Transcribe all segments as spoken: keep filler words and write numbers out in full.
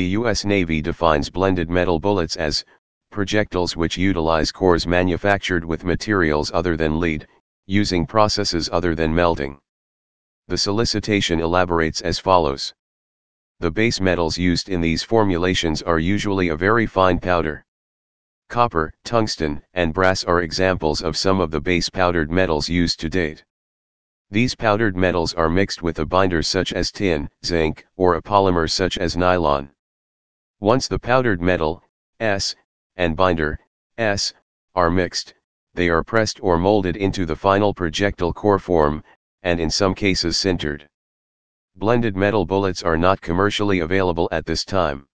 The U S Navy defines blended metal bullets as projectiles which utilize cores manufactured with materials other than lead, using processes other than melting. The solicitation elaborates as follows. The base metals used in these formulations are usually a very fine powder. Copper, tungsten, and brass are examples of some of the base powdered metals used to date. These powdered metals are mixed with a binder such as tin, zinc, or a polymer such as nylon. Once the powdered metal, S, and binder, S, are mixed, they are pressed or molded into the final projectile core form, and in some cases sintered. Blended metal bullets are not commercially available at this time.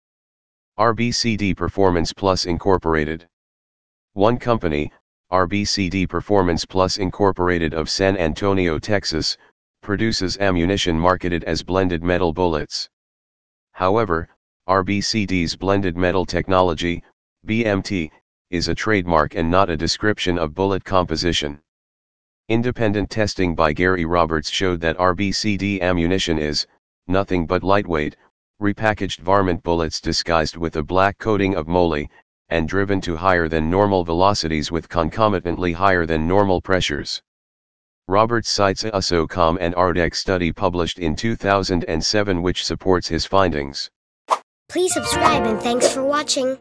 R B C D Performance Plus Incorporated. One company, R B C D Performance Plus Incorporated of San Antonio, Texas, produces ammunition marketed as blended metal bullets. However, R B C D's blended metal technology, B M T, is a trademark and not a description of bullet composition. Independent testing by Gary Roberts showed that R B C D ammunition is nothing but lightweight, repackaged varmint bullets disguised with a black coating of moly, and driven to higher than normal velocities with concomitantly higher than normal pressures. Roberts cites a U S O COM and ARDEC study published in two thousand seven which supports his findings. Please subscribe and thanks for watching.